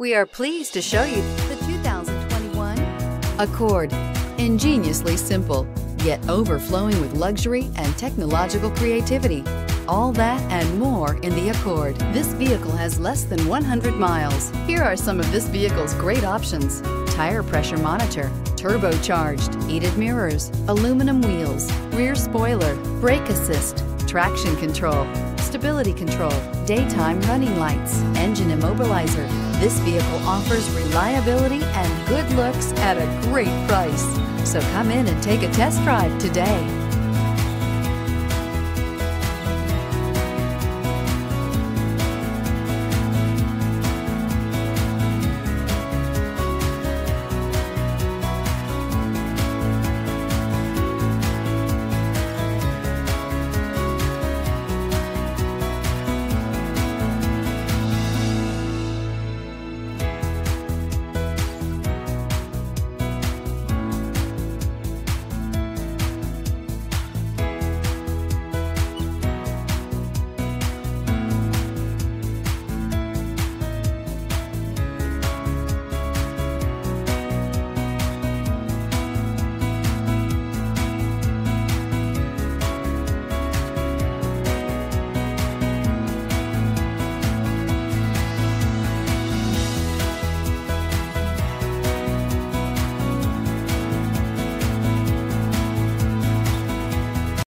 We are pleased to show you the 2021 Accord. Ingeniously simple, yet overflowing with luxury and technological creativity. All that and more in the Accord. This vehicle has less than 100 miles. Here are some of this vehicle's great options: tire pressure monitor, turbocharged, heated mirrors, aluminum wheels, rear spoiler, brake assist, traction control, stability control, daytime running lights, engine immobilizer. This vehicle offers reliability and good looks at a great price. So come in and take a test drive today.